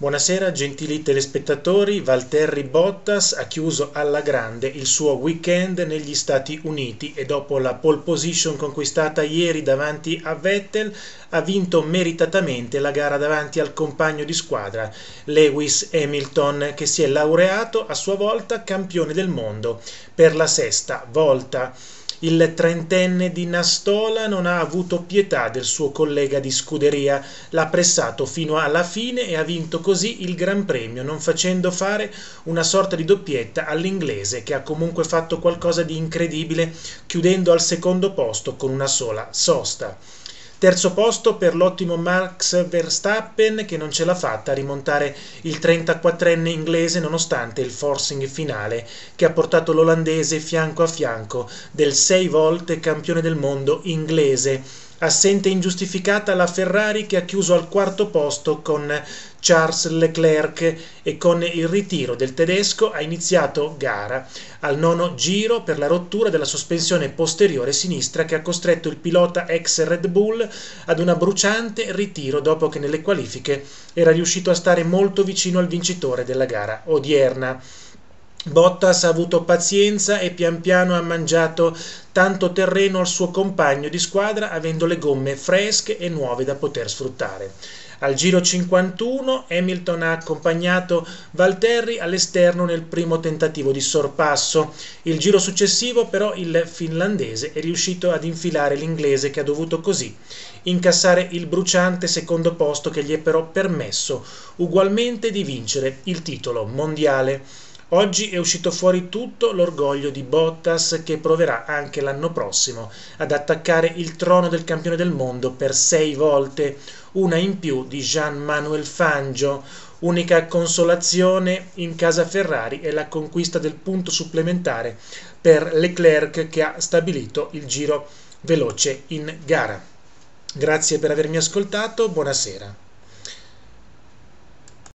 Buonasera gentili telespettatori, Valtteri Bottas ha chiuso alla grande il suo weekend negli Stati Uniti e dopo la pole position conquistata ieri davanti a Vettel ha vinto meritatamente la gara davanti al compagno di squadra Lewis Hamilton, che si è laureato a sua volta campione del mondo per la 6ª volta. Il trentenne di Nastola non ha avuto pietà del suo collega di scuderia, l'ha pressato fino alla fine e ha vinto così il Gran Premio, non facendo fare una sorta di doppietta all'inglese, che ha comunque fatto qualcosa di incredibile, chiudendo al secondo posto con una sola sosta. Terzo posto per l'ottimo Max Verstappen, che non ce l'ha fatta a rimontare il 34enne inglese nonostante il forcing finale che ha portato l'olandese fianco a fianco del 6 volte campione del mondo inglese. Assente ingiustificata la Ferrari, che ha chiuso al quarto posto con Charles Leclerc, e con il ritiro del tedesco ha iniziato gara al nono giro per la rottura della sospensione posteriore sinistra, che ha costretto il pilota ex Red Bull ad una bruciante ritiro dopo che nelle qualifiche era riuscito a stare molto vicino al vincitore della gara odierna. Bottas ha avuto pazienza e pian piano ha mangiato tanto terreno al suo compagno di squadra, avendo le gomme fresche e nuove da poter sfruttare. Al giro 51 Hamilton ha accompagnato Valtteri all'esterno nel primo tentativo di sorpasso. Il giro successivo però il finlandese è riuscito ad infilare l'inglese, che ha dovuto così incassare il bruciante secondo posto, che gli è però permesso ugualmente di vincere il titolo mondiale. Oggi è uscito fuori tutto l'orgoglio di Bottas, che proverà anche l'anno prossimo ad attaccare il trono del campione del mondo per 6 volte, una in più di Juan Manuel Fangio. Unica consolazione in casa Ferrari è la conquista del punto supplementare per Leclerc, che ha stabilito il giro veloce in gara. Grazie per avermi ascoltato, buonasera.